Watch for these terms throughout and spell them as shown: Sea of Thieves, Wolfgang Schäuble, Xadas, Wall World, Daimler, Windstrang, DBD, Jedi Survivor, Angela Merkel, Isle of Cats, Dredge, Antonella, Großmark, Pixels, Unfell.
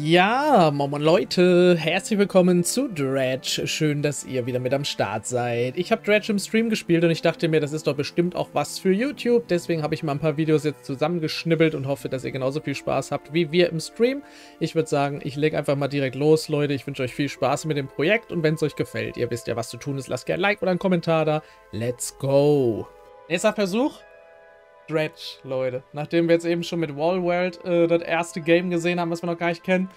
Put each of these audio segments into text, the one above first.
Ja, Moin Leute, herzlich willkommen zu Dredge. Schön, dass ihr wieder mit am Start seid. Ich habe Dredge im Stream gespielt und ich dachte mir, das ist doch bestimmt auch was für YouTube. Deswegen habe ich mal ein paar Videos jetzt zusammengeschnibbelt und hoffe, dass ihr genauso viel Spaß habt wie wir im Stream. Ich würde sagen, ich lege einfach mal direkt los, Leute. Ich wünsche euch viel Spaß mit dem Projekt und wenn es euch gefällt, ihr wisst ja, was zu tun ist, lasst gerne ein Like oder einen Kommentar da. Let's go! Nächster Versuch. Dredge, Leute. Nachdem wir jetzt eben schon mit Wall World das erste Game gesehen haben, was wir noch gar nicht kennen,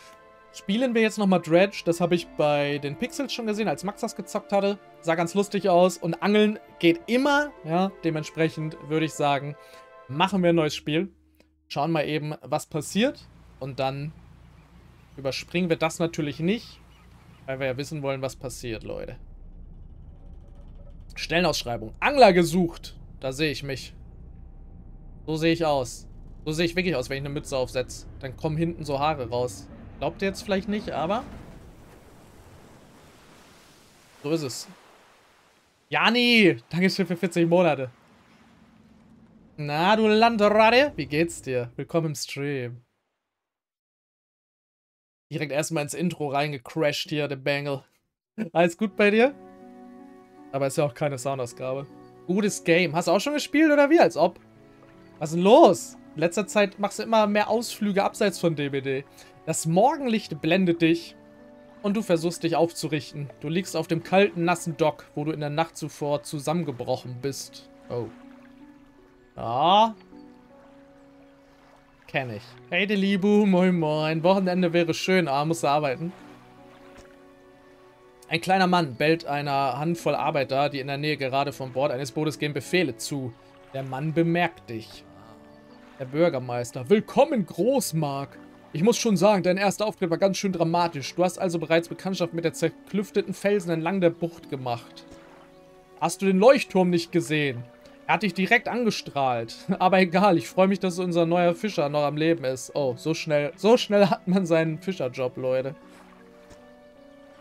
spielen wir jetzt nochmal Dredge. Das habe ich bei den Pixels schon gesehen, als Max das gezockt hatte. Sah ganz lustig aus und Angeln geht immer. Ja, dementsprechend würde ich sagen, machen wir ein neues Spiel. Schauen mal eben, was passiert. Und dann überspringen wir das natürlich nicht, weil wir ja wissen wollen, was passiert, Leute. Stellenausschreibung. Angler gesucht. Da sehe ich mich. So sehe ich aus. So sehe ich wirklich aus, wenn ich eine Mütze aufsetze. Dann kommen hinten so Haare raus. Glaubt ihr jetzt vielleicht nicht, aber... so ist es. Jani! Dankeschön für 40 Monate. Na, du Landratte! Wie geht's dir? Willkommen im Stream. Direkt erstmal ins Intro reingecrashed hier, der Bangle. Alles gut bei dir? Aber ist ja auch keine Soundausgabe. Gutes Game. Hast du auch schon gespielt oder wie? Als ob. Was ist denn los? In letzter Zeit machst du immer mehr Ausflüge abseits von DBD. Das Morgenlicht blendet dich und du versuchst dich aufzurichten. Du liegst auf dem kalten, nassen Dock, wo du in der Nacht zuvor zusammengebrochen bist. Oh. Ja. Kenn ich. Hey, Delibu, moin moin. Wochenende wäre schön, aber musst du arbeiten. Ein kleiner Mann bellt einer Handvoll Arbeiter, die in der Nähe gerade von Bord eines Bootes gehen, Befehle zu. Der Mann bemerkt dich. Der Bürgermeister. Willkommen, Großmark. Ich muss schon sagen, dein erster Auftritt war ganz schön dramatisch. Du hast also bereits Bekanntschaft mit der zerklüfteten Felsen entlang der Bucht gemacht. Hast du den Leuchtturm nicht gesehen? Er hat dich direkt angestrahlt. Aber egal, ich freue mich, dass unser neuer Fischer noch am Leben ist. Oh, so schnell hat man seinen Fischerjob, Leute.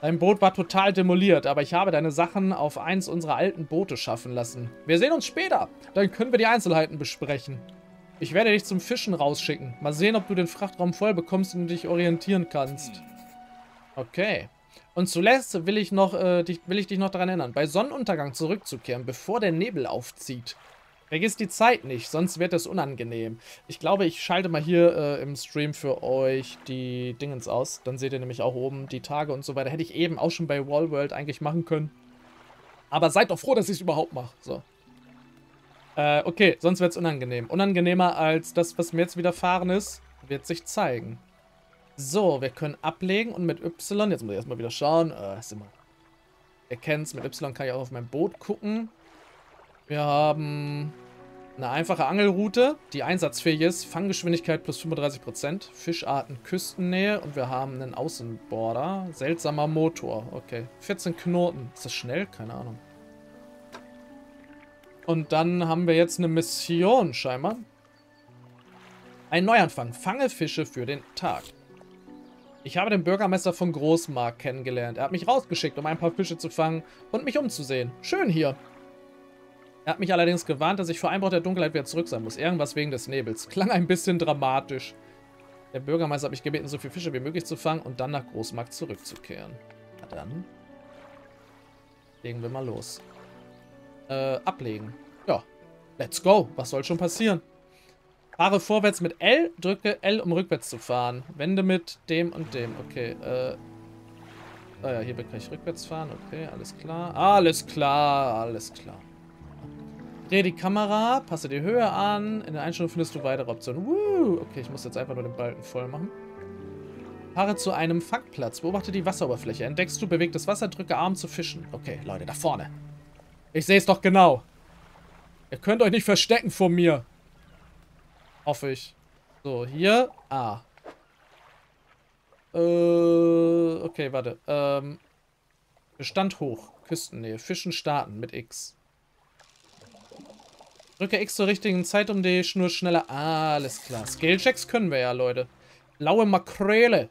Dein Boot war total demoliert, aber ich habe deine Sachen auf eins unserer alten Boote schaffen lassen. Wir sehen uns später, dann können wir die Einzelheiten besprechen. Ich werde dich zum Fischen rausschicken. Mal sehen, ob du den Frachtraum voll bekommst und dich orientieren kannst. Okay. Und zuletzt will ich dich noch daran erinnern, bei Sonnenuntergang zurückzukehren, bevor der Nebel aufzieht. Vergiss die Zeit nicht, sonst wird es unangenehm. Ich glaube, ich schalte mal hier im Stream für euch die Dingens aus. Dann seht ihr nämlich auch oben die Tage und so weiter. Hätte ich eben auch schon bei Wall World eigentlich machen können. Aber seid doch froh, dass ich es überhaupt mache. So. Okay, sonst wird es unangenehm. Unangenehmer als das, was mir jetzt widerfahren ist, wird sich zeigen. So, wir können ablegen und mit Y... jetzt muss ich erstmal wieder schauen. Ihr kennt es, mit Y kann ich auch auf mein Boot gucken. Wir haben eine einfache Angelroute, die einsatzfähig ist. Fanggeschwindigkeit plus 35%. Fischarten Küstennähe. Und wir haben einen Außenborder. Seltsamer Motor. Okay. 14 Knoten. Ist das schnell? Keine Ahnung. Und dann haben wir jetzt eine Mission scheinbar. Ein Neuanfang. Fange Fische für den Tag. Ich habe den Bürgermeister von Großmark kennengelernt. Er hat mich rausgeschickt, um ein paar Fische zu fangen und mich umzusehen. Schön hier. Er hat mich allerdings gewarnt, dass ich vor Einbruch der Dunkelheit wieder zurück sein muss. Irgendwas wegen des Nebels. Klang ein bisschen dramatisch. Der Bürgermeister hat mich gebeten, so viele Fische wie möglich zu fangen und dann nach Großmarkt zurückzukehren. Na dann. Legen wir mal los. Ablegen. Ja. Let's go. Was soll schon passieren? Fahre vorwärts mit L. Drücke L, um rückwärts zu fahren. Wende mit dem und dem. Okay. Ah ja, hier kann ich rückwärts fahren. Okay, alles klar. Alles klar. Alles klar. Dreh die Kamera, passe die Höhe an. In der Einstellung findest du weitere Optionen. Woo! Okay, ich muss jetzt einfach nur den Balken voll machen. Fahre zu einem Fangplatz. Beobachte die Wasseroberfläche. Entdeckst du bewegtes Wasser, drücke Arm zu fischen. Okay, Leute, da vorne. Ich sehe es doch genau. Ihr könnt euch nicht verstecken vor mir. Hoffe ich. So, hier. Ah. Okay, warte. Bestand hoch. Küstennähe. Fischen starten mit X. Drücke X zur richtigen Zeit, um die Schnur schneller... Ah, alles klar. Skillchecks können wir ja, Leute. Blaue Makrele.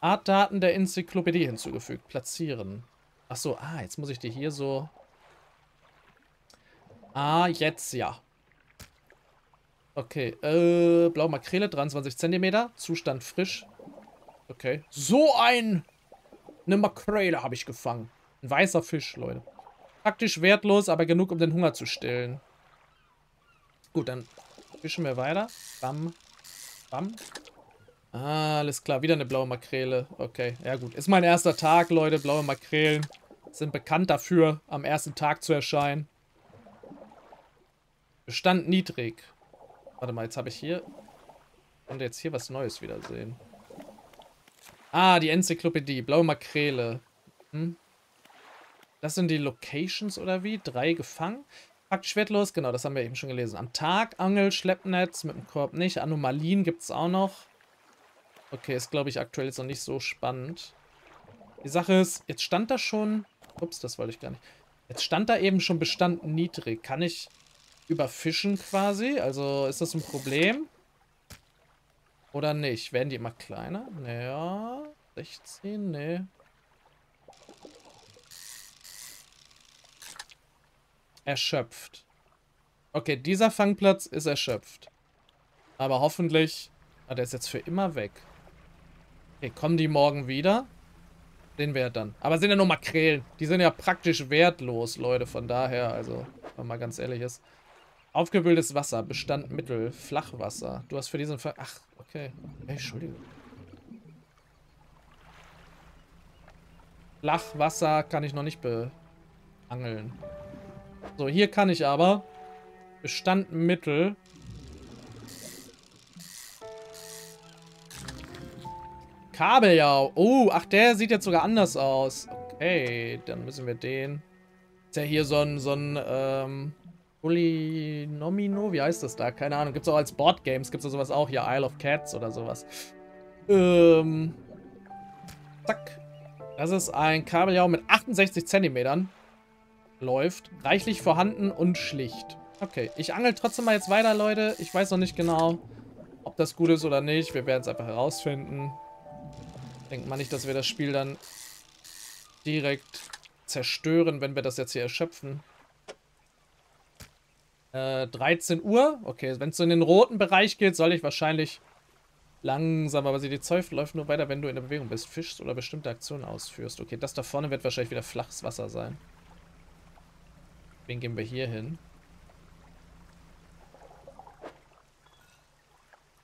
Artdaten der Enzyklopädie hinzugefügt. Platzieren. Achso, jetzt muss ich die hier so... jetzt ja. Okay, blaue Makrele, 23 cm. Zustand frisch. Okay. So eine Makrele habe ich gefangen. Ein weißer Fisch, Leute. Praktisch wertlos, aber genug, um den Hunger zu stillen. Gut, dann fischen wir weiter. Bam. Bam. Ah, alles klar. Wieder eine blaue Makrele. Okay, ja gut. Ist mein erster Tag, Leute. Blaue Makrelen sind bekannt dafür, am ersten Tag zu erscheinen. Bestand niedrig. Warte mal, jetzt habe ich hier... Und jetzt hier was Neues wiedersehen. Ah, die Enzyklopädie. Blaue Makrele. Hm? Das sind die Locations oder wie? 3 gefangen. Praktisch wertlos. Genau, das haben wir eben schon gelesen. Am Tag. Angel, Schleppnetz. Mit dem Korb nicht. Anomalien gibt es auch noch. Okay, ist glaube ich aktuell jetzt noch nicht so spannend. Die Sache ist, jetzt stand da schon... Ups, das wollte ich gar nicht. Jetzt stand da eben schon Bestand niedrig. Kann ich überfischen quasi? Also ist das ein Problem? Oder nicht? Werden die immer kleiner? Naja, 16, ne. Erschöpft. Okay, dieser Fangplatz ist erschöpft. Aber hoffentlich... Ah, der ist jetzt für immer weg. Okay, kommen die morgen wieder? Den wäre dann. Aber sind ja nur Makrelen. Die sind ja praktisch wertlos, Leute. Von daher, also, wenn man mal ganz ehrlich ist. Aufgefülltes Wasser, Bestand mittel, Flachwasser. Du hast für diesen Fall. Ach, okay. Hey, Entschuldigung. Flachwasser kann ich noch nicht beangeln. So, hier kann ich aber. Bestand mittel. Kabeljau. Oh, ach, der sieht jetzt sogar anders aus. Okay, dann müssen wir den. Ist ja hier so ein Polynomino, wie heißt das da? Keine Ahnung. Gibt's auch als Boardgames, gibt's da sowas auch hier, Isle of Cats oder sowas. Zack. Das ist ein Kabeljau mit 68 Zentimetern. Läuft. Reichlich vorhanden und schlicht. Okay, ich angel trotzdem mal jetzt weiter, Leute. Ich weiß noch nicht genau, ob das gut ist oder nicht. Wir werden es einfach herausfinden. Denkt man nicht, dass wir das Spiel dann direkt zerstören, wenn wir das jetzt hier erschöpfen. 13 Uhr. Okay, wenn es so in den roten Bereich geht, soll ich wahrscheinlich langsam, aber die Zäufe läuft nur weiter, wenn du in der Bewegung bist, fischst oder bestimmte Aktionen ausführst. Okay, das da vorne wird wahrscheinlich wieder flaches Wasser sein. Wen gehen wir hier hin?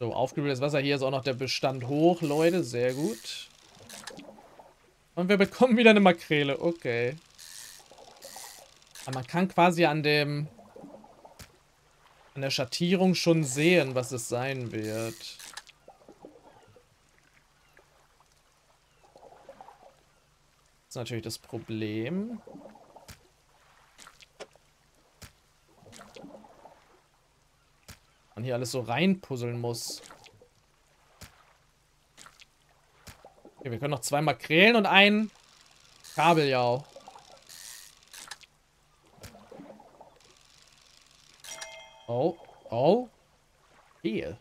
So, aufgewühltes Wasser. Hier ist auch noch der Bestand hoch, Leute. Sehr gut. Und wir bekommen wieder eine Makrele. Okay. Aber man kann quasi an der Schattierung schon sehen, was es sein wird. Das ist natürlich das Problem. Man hier alles so reinpuzzeln muss. Okay, wir können noch 2 Makrelen und einen Kabeljau. Oh, oh. Ehe.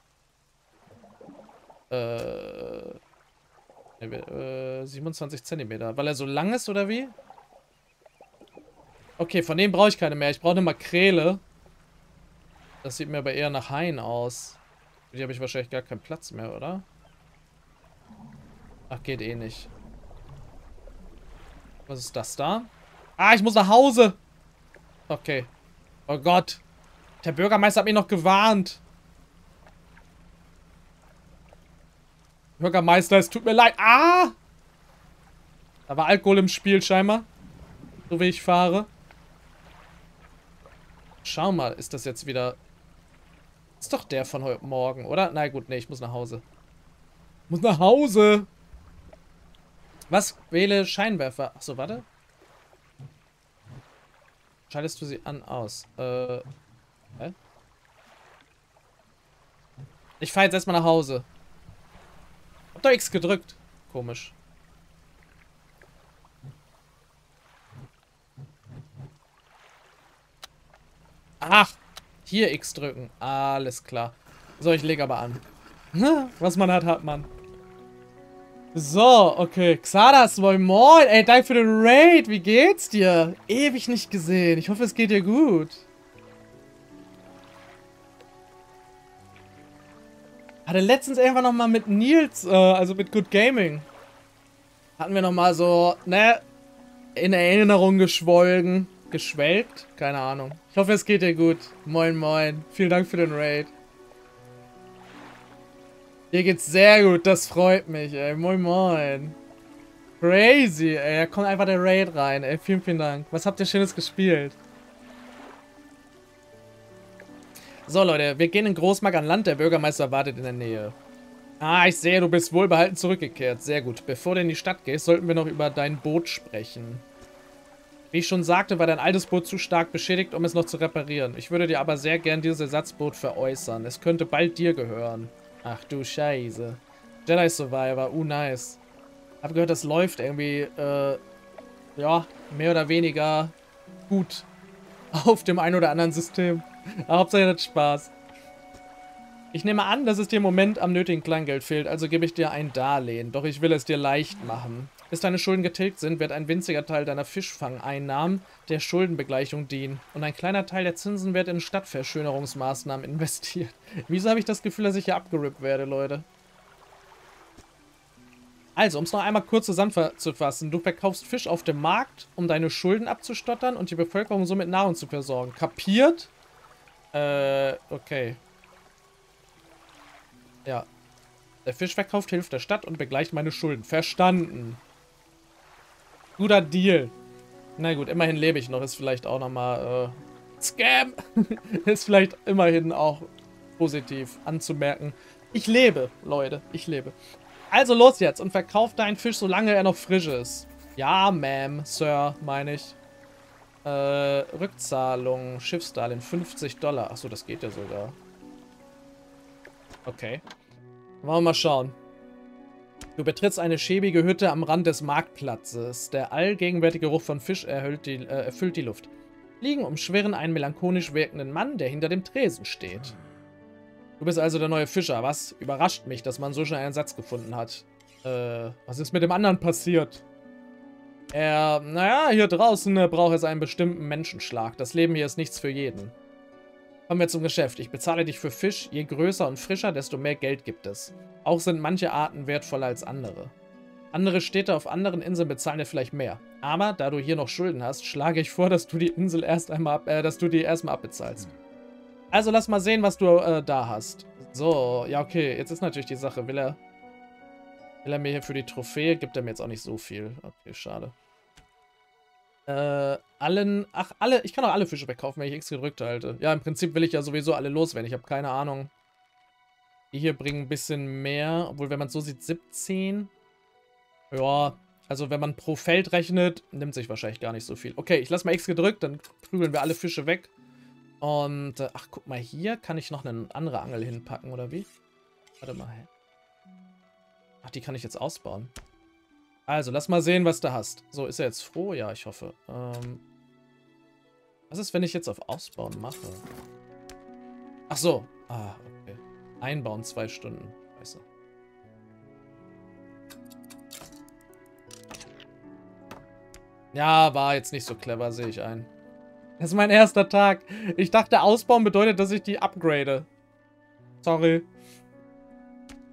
Ne, 27 Zentimeter. Weil er so lang ist, oder wie? Okay, von dem brauche ich keine mehr. Ich brauche eine Makrele. Das sieht mir aber eher nach Haien aus. Für die habe ich wahrscheinlich gar keinen Platz mehr, oder? Ach, geht eh nicht. Was ist das da? Ah, ich muss nach Hause! Okay. Oh Gott. Der Bürgermeister hat mich noch gewarnt. Bürgermeister, es tut mir leid. Ah! Da war Alkohol im Spiel scheinbar. So wie ich fahre. Schau mal, ist das jetzt wieder... Ist doch der von heute Morgen, oder? Na gut, nee, ich muss nach Hause. Ich muss nach Hause! Was? Wähle Scheinwerfer. Achso, warte. Schaltest du sie an, aus? Ich fahre jetzt erstmal nach Hause. Hab doch X gedrückt. Komisch. Ach, hier X drücken. Alles klar. So, ich lege aber an. Was man hat, hat man. So, okay. Xadas, moin moin. Ey, danke für den Raid. Wie geht's dir? Ewig nicht gesehen. Ich hoffe, es geht dir gut. Hatte letztens irgendwann nochmal mit Nils, also mit Good Gaming, hatten wir nochmal so, ne, in Erinnerung geschwelgt, keine Ahnung. Ich hoffe, es geht dir gut. Moin, moin. Vielen Dank für den Raid. Dir geht's sehr gut, das freut mich, ey. Moin, moin. Crazy, ey. Da kommt einfach der Raid rein, ey. Vielen, vielen Dank. Was habt ihr Schönes gespielt? So, Leute, wir gehen in Großmark an Land. Der Bürgermeister wartet in der Nähe. Ah, ich sehe, du bist wohlbehalten zurückgekehrt. Sehr gut. Bevor du in die Stadt gehst, sollten wir noch über dein Boot sprechen. Wie ich schon sagte, war dein altes Boot zu stark beschädigt, um es noch zu reparieren. Ich würde dir aber sehr gern dieses Ersatzboot veräußern. Es könnte bald dir gehören. Ach du Scheiße. Jedi Survivor, nice. Hab gehört, das läuft irgendwie, ja, mehr oder weniger gut auf dem einen oder anderen System. Aber Hauptsache das Spaß. Ich nehme an, dass es dir im Moment am nötigen Kleingeld fehlt, also gebe ich dir ein Darlehen. Doch ich will es dir leicht machen. Bis deine Schulden getilgt sind, wird ein winziger Teil deiner Fischfangeinnahmen der Schuldenbegleichung dienen. Und ein kleiner Teil der Zinsen wird in Stadtverschönerungsmaßnahmen investiert. Wieso habe ich das Gefühl, dass ich hier abgerippt werde, Leute? Also, um es noch einmal kurz zusammenzufassen. Du verkaufst Fisch auf dem Markt, um deine Schulden abzustottern und die Bevölkerung so mit Nahrung zu versorgen. Kapiert? Okay. Ja. Der Fischverkauf hilft der Stadt und begleicht meine Schulden. Verstanden. Guter Deal. Na gut, immerhin lebe ich noch. Ist vielleicht auch nochmal, Scam! Ist vielleicht immerhin auch positiv anzumerken. Ich lebe, Leute. Ich lebe. Also los jetzt und verkauf deinen Fisch, solange er noch frisch ist. Ja, Ma'am, Sir, meine ich. Rückzahlung, Schiffsdarlehen, $50. Achso, das geht ja sogar. Okay. Wollen wir mal schauen. Du betrittst eine schäbige Hütte am Rand des Marktplatzes. Der allgegenwärtige Geruch von Fisch erfüllt die Luft. Fliegen umschwirren einen melancholisch wirkenden Mann, der hinter dem Tresen steht. Du bist also der neue Fischer, was? Überrascht mich, dass man so schnell einen Satz gefunden hat. Was ist mit dem anderen passiert? Er, naja, hier draußen braucht es einen bestimmten Menschenschlag. Das Leben hier ist nichts für jeden. Kommen wir zum Geschäft. Ich bezahle dich für Fisch. Je größer und frischer, desto mehr Geld gibt es. Auch sind manche Arten wertvoller als andere. Andere Städte auf anderen Inseln bezahlen dir vielleicht mehr. Aber da du hier noch Schulden hast, schlage ich vor, dass du die Insel erstmal abbezahlst. Also lass mal sehen, was du da hast. So, ja okay. Jetzt ist natürlich die Sache. Will er mir hier für die Trophäe? Gibt er mir jetzt auch nicht so viel. Okay, schade. Ich kann auch alle Fische verkaufen, wenn ich X gedrückt halte. Ja, im Prinzip will ich ja sowieso alle loswerden. Ich habe keine Ahnung. Die hier bringen ein bisschen mehr. Obwohl, wenn man es so sieht, 17. Ja, also wenn man pro Feld rechnet, nimmt sich wahrscheinlich gar nicht so viel. Okay, ich lasse mal X gedrückt, dann prügeln wir alle Fische weg. Und, ach, guck mal, hier kann ich noch eine andere Angel hinpacken, oder wie? Warte mal. Ach, die kann ich jetzt ausbauen. Also, lass mal sehen, was du hast. So, ist er jetzt froh? Ja, ich hoffe. Was ist, wenn ich jetzt auf Ausbauen mache? Ach so. Ah, okay. Einbauen 2 Stunden. Scheiße. Ja, war jetzt nicht so clever, sehe ich ein. Das ist mein erster Tag. Ich dachte, Ausbauen bedeutet, dass ich die upgrade. Sorry.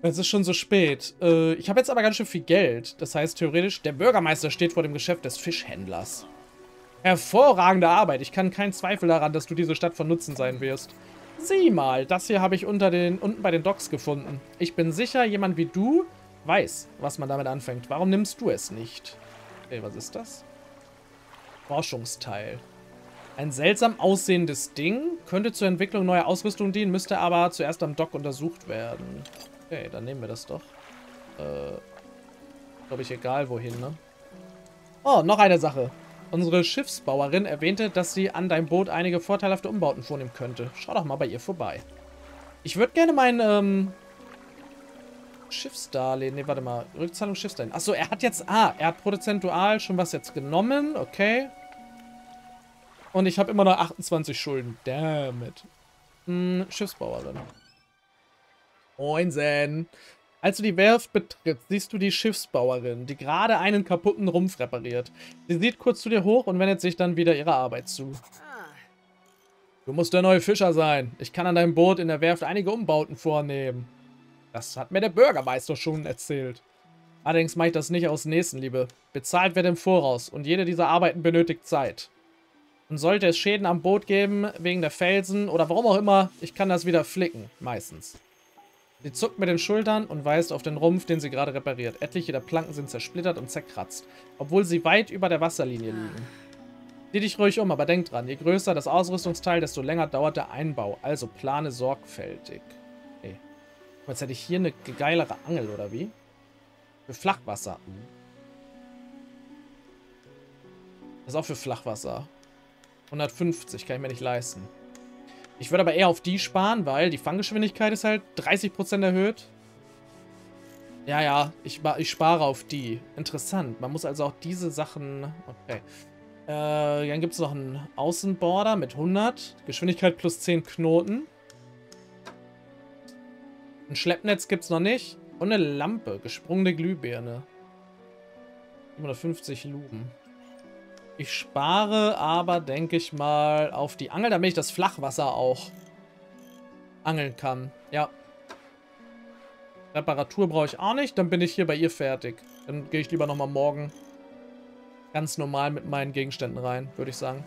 Es ist schon so spät. Ich habe jetzt aber ganz schön viel Geld. Das heißt theoretisch, der Bürgermeister steht vor dem Geschäft des Fischhändlers. Hervorragende Arbeit. Ich kann keinen Zweifel daran, dass du diese Stadt von Nutzen sein wirst. Sieh mal, das hier habe ich unten bei den Docks gefunden. Ich bin sicher, jemand wie du weiß, was man damit anfängt. Warum nimmst du es nicht? Ey, was ist das? Forschungsteil. Ein seltsam aussehendes Ding. Könnte zur Entwicklung neuer Ausrüstung dienen, müsste aber zuerst am Dock untersucht werden. Okay, dann nehmen wir das doch. Glaube ich, egal wohin, ne? Oh, noch eine Sache. Unsere Schiffsbauerin erwähnte, dass sie an deinem Boot einige vorteilhafte Umbauten vornehmen könnte. Schau doch mal bei ihr vorbei. Ich würde gerne mein, Schiffsdarlehen. Ne, warte mal. Rückzahlung Schiffsdarlehen. Achso, er hat jetzt... Ah, er hat prozentual schon was jetzt genommen. Okay. Und ich habe immer noch 28 Schulden. Damn it. Schiffsbauerin. Moinsen. Als du die Werft betrittst, siehst du die Schiffsbauerin, die gerade einen kaputten Rumpf repariert. Sie sieht kurz zu dir hoch und wendet sich dann wieder ihrer Arbeit zu. Du musst der neue Fischer sein. Ich kann an deinem Boot in der Werft einige Umbauten vornehmen. Das hat mir der Bürgermeister schon erzählt. Allerdings mache ich das nicht aus Nächstenliebe. Bezahlt wird im Voraus und jede dieser Arbeiten benötigt Zeit. Und sollte es Schäden am Boot geben, wegen der Felsen oder warum auch immer, ich kann das wieder flicken, meistens. Sie zuckt mit den Schultern und weist auf den Rumpf, den sie gerade repariert. Etliche der Planken sind zersplittert und zerkratzt, obwohl sie weit über der Wasserlinie liegen. Sieh dich ruhig um, aber denk dran, je größer das Ausrüstungsteil, desto länger dauert der Einbau. Also plane sorgfältig. Okay. Jetzt hätte ich hier eine geilere Angel, oder wie? Für Flachwasser. Das ist auch für Flachwasser. 150, kann ich mir nicht leisten. Ich würde aber eher auf die sparen, weil die Fanggeschwindigkeit ist halt 30% erhöht. Ja, ja, ich spare auf die. Interessant. Man muss also auch diese Sachen... Okay. Dann gibt es noch einen Außenborder mit 100. Geschwindigkeit plus 10 Knoten. Ein Schleppnetz gibt es noch nicht. Und eine Lampe. Gesprungene Glühbirne. 750 Luben. Ich spare aber, denke ich mal, auf die Angel, damit ich das Flachwasser auch angeln kann. Ja. Reparatur brauche ich auch nicht. Dann bin ich hier bei ihr fertig. Dann gehe ich lieber nochmal morgen ganz normal mit meinen Gegenständen rein, würde ich sagen.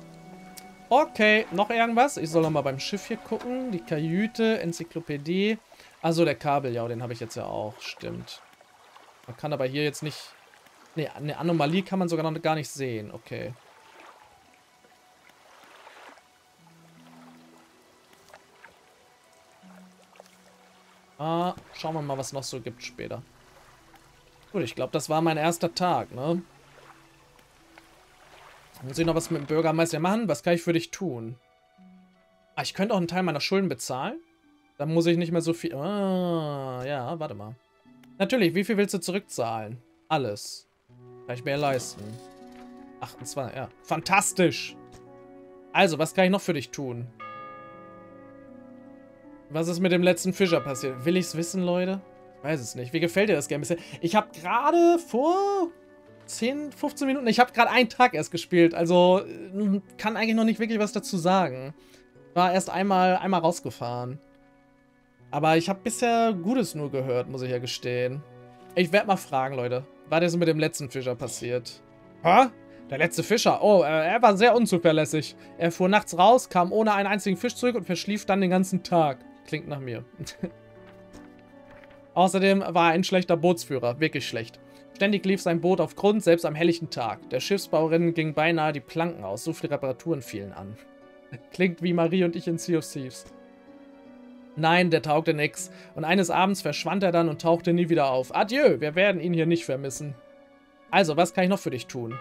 Okay, noch irgendwas? Ich soll nochmal beim Schiff hier gucken. Die Kajüte, Enzyklopädie. Also der Kabeljau, den habe ich jetzt ja auch. Stimmt. Man kann aber hier jetzt nicht... Ne, eine Anomalie kann man sogar noch gar nicht sehen. Okay. Ah, schauen wir mal, was noch so gibt später. Gut, ich glaube, das war mein erster Tag, ne? Muss ich noch was mit dem Bürgermeister machen? Was kann ich für dich tun? Ah, ich könnte auch einen Teil meiner Schulden bezahlen. Dann muss ich nicht mehr so viel... Ah, ja, warte mal. Natürlich, wie viel willst du zurückzahlen? Alles. Kann ich mir leisten. 28, ja. Fantastisch! Also, was kann ich noch für dich tun? Was ist mit dem letzten Fischer passiert? Will ich's wissen, Leute? Ich weiß es nicht. Wie gefällt dir das Game bisher? Ich habe gerade vor 10, 15 Minuten... Ich habe gerade einen Tag erst gespielt. Also, kann eigentlich noch nicht wirklich was dazu sagen. War erst einmal rausgefahren. Aber ich habe bisher Gutes nur gehört, muss ich ja gestehen. Ich werde mal fragen, Leute. Was ist mit dem letzten Fischer passiert? Hä? Der letzte Fischer? Oh, er war sehr unzuverlässig. Er fuhr nachts raus, kam ohne einen einzigen Fisch zurück und verschlief dann den ganzen Tag. Klingt nach mir. Außerdem war er ein schlechter Bootsführer. Wirklich schlecht. Ständig lief sein Boot auf Grund, selbst am helllichten Tag. Der Schiffsbauerin gingen beinahe die Planken aus. So viele Reparaturen fielen an. Klingt wie Marie und ich in Sea of Thieves. Nein, der taugte nix. Und eines Abends verschwand er dann und tauchte nie wieder auf. Adieu, wir werden ihn hier nicht vermissen. Also, was kann ich noch für dich tun?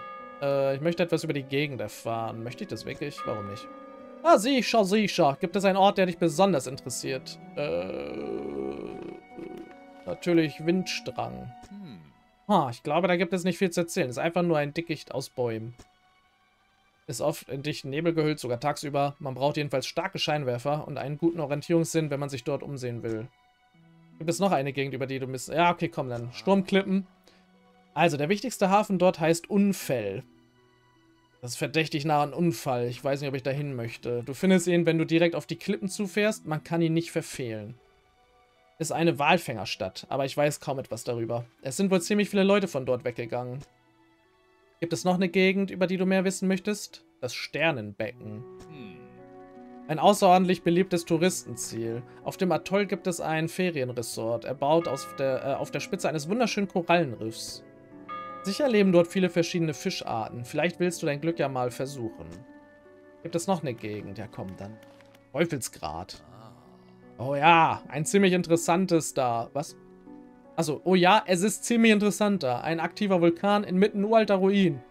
Ich möchte etwas über die Gegend erfahren. Möchte ich das wirklich? Warum nicht? Ah, sicher, sicher. Gibt es einen Ort, der dich besonders interessiert? Natürlich Windstrang. Ha, ich glaube, da gibt es nicht viel zu erzählen. Es ist einfach nur ein Dickicht aus Bäumen. Ist oft in dichten Nebel gehüllt, sogar tagsüber. Man braucht jedenfalls starke Scheinwerfer und einen guten Orientierungssinn, wenn man sich dort umsehen will. Gibt es noch eine Gegend, über die du bist? Ja, okay, komm dann. Sturmklippen. Also, der wichtigste Hafen dort heißt Unfell. Das ist verdächtig nah an Unfall. Ich weiß nicht, ob ich dahin möchte. Du findest ihn, wenn du direkt auf die Klippen zufährst. Man kann ihn nicht verfehlen. Ist eine Walfängerstadt, aber ich weiß kaum etwas darüber. Es sind wohl ziemlich viele Leute von dort weggegangen. Gibt es noch eine Gegend, über die du mehr wissen möchtest? Das Sternenbecken. Ein außerordentlich beliebtes Touristenziel. Auf dem Atoll gibt es ein Ferienresort, erbaut auf der Spitze eines wunderschönen Korallenriffs. Sicher leben dort viele verschiedene Fischarten. Vielleicht willst du dein Glück ja mal versuchen. Gibt es noch eine Gegend? Ja, komm dann. Teufelsgrat. Oh ja, ein ziemlich interessantes da. Was? Also, oh ja, es ist ziemlich interessanter. Ein aktiver Vulkan inmitten uralter Ruinen.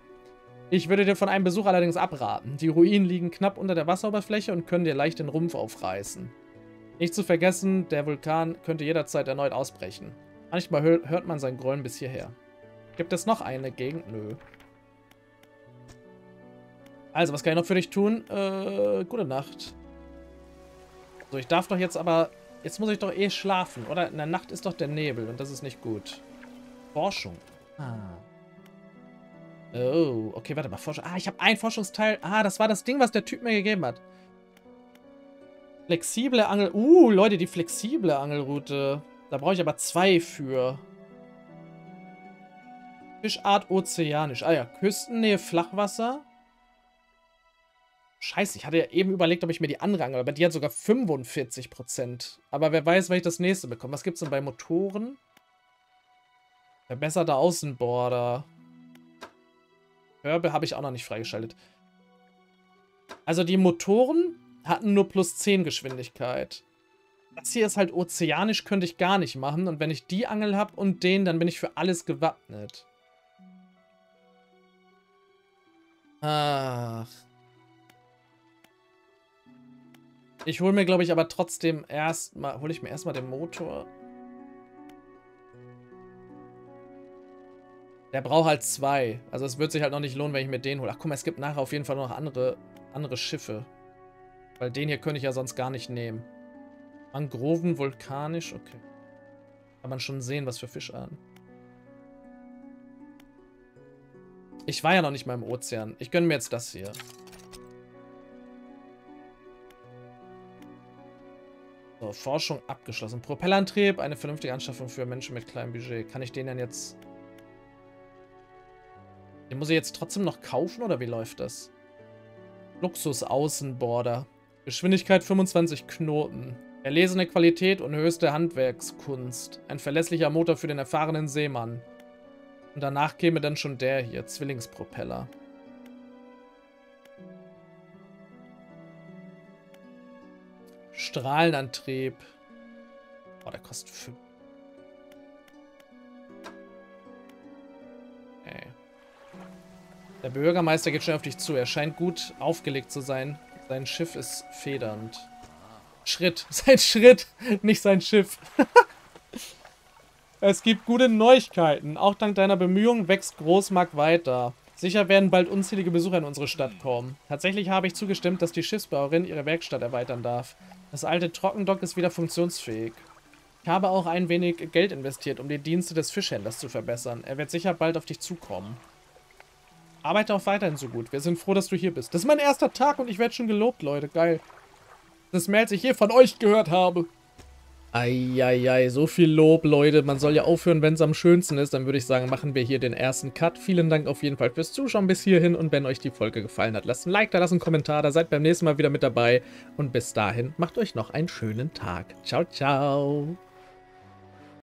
Ich würde dir von einem Besuch allerdings abraten. Die Ruinen liegen knapp unter der Wasseroberfläche und können dir leicht den Rumpf aufreißen. Nicht zu vergessen, der Vulkan könnte jederzeit erneut ausbrechen. Manchmal hört man sein Grollen bis hierher. Gibt es noch eine Gegend? Nö. Also, was kann ich noch für dich tun? Gute Nacht. So, ich darf doch jetzt aber... Jetzt muss ich doch eh schlafen, oder? In der Nacht ist doch der Nebel und das ist nicht gut. Forschung. Ah. Oh, okay, warte mal. Forschung. Ah, ich habe ein Forschungsteil. Ah, das war das Ding, was der Typ mir gegeben hat. Flexible Angel... Leute, die flexible Angelroute. Da brauche ich aber zwei für. Fischart ozeanisch. Ah ja, Küstennähe, Flachwasser. Scheiße, ich hatte ja eben überlegt, ob ich mir die anrange. Aber die hat sogar 45%. Aber wer weiß, wann ich das nächste bekomme. Was gibt's denn bei Motoren? Verbesserter Außenborder. Körbe habe ich auch noch nicht freigeschaltet. Also die Motoren hatten nur plus 10 Geschwindigkeit. Das hier ist halt ozeanisch, könnte ich gar nicht machen. Und wenn ich die Angel habe und den, dann bin ich für alles gewappnet. Ach. Ich hole mir, glaube ich, aber trotzdem erstmal... Hole ich mir erstmal den Motor. Der braucht halt zwei. Also es wird sich halt noch nicht lohnen, wenn ich mir den hole. Ach guck mal, es gibt nachher auf jeden Fall noch andere Schiffe. Weil den hier könnte ich ja sonst gar nicht nehmen. Mangroven, vulkanisch, okay. Kann man schon sehen, was für Fischarten. Ich war ja noch nicht mal im Ozean. Ich gönne mir jetzt das hier. So, Forschung abgeschlossen. Propellantrieb, eine vernünftige Anschaffung für Menschen mit kleinem Budget. Kann ich den denn jetzt... Den muss ich jetzt trotzdem noch kaufen, oder wie läuft das? Luxus-Außenborder. Geschwindigkeit 25 Knoten. Erlesene Qualität und höchste Handwerkskunst. Ein verlässlicher Motor für den erfahrenen Seemann. Und danach käme dann schon der hier, Zwillingspropeller. Strahlenantrieb. Boah, der kostet 5. Ey. Der Bürgermeister geht schnell auf dich zu. Er scheint gut aufgelegt zu sein. Sein Schiff ist federnd. Schritt. Sein Schritt, nicht sein Schiff. Es gibt gute Neuigkeiten. Auch dank deiner Bemühungen wächst Großmarkt weiter. Sicher werden bald unzählige Besucher in unsere Stadt kommen. Tatsächlich habe ich zugestimmt, dass die Schiffsbauerin ihre Werkstatt erweitern darf. Das alte Trockendock ist wieder funktionsfähig. Ich habe auch ein wenig Geld investiert, um die Dienste des Fischhändlers zu verbessern. Er wird sicher bald auf dich zukommen. Arbeite auch weiterhin so gut. Wir sind froh, dass du hier bist. Das ist mein erster Tag und ich werde schon gelobt, Leute. Geil. Das ist mehr, als ich je von euch gehört habe. Eieiei, so viel Lob, Leute. Man soll ja aufhören, wenn es am schönsten ist. Dann würde ich sagen, machen wir hier den ersten Cut. Vielen Dank auf jeden Fall fürs Zuschauen bis hierhin. Und wenn euch die Folge gefallen hat, lasst ein Like da, lasst einen Kommentar da. Seid beim nächsten Mal wieder mit dabei. Und bis dahin, macht euch noch einen schönen Tag. Ciao, ciao.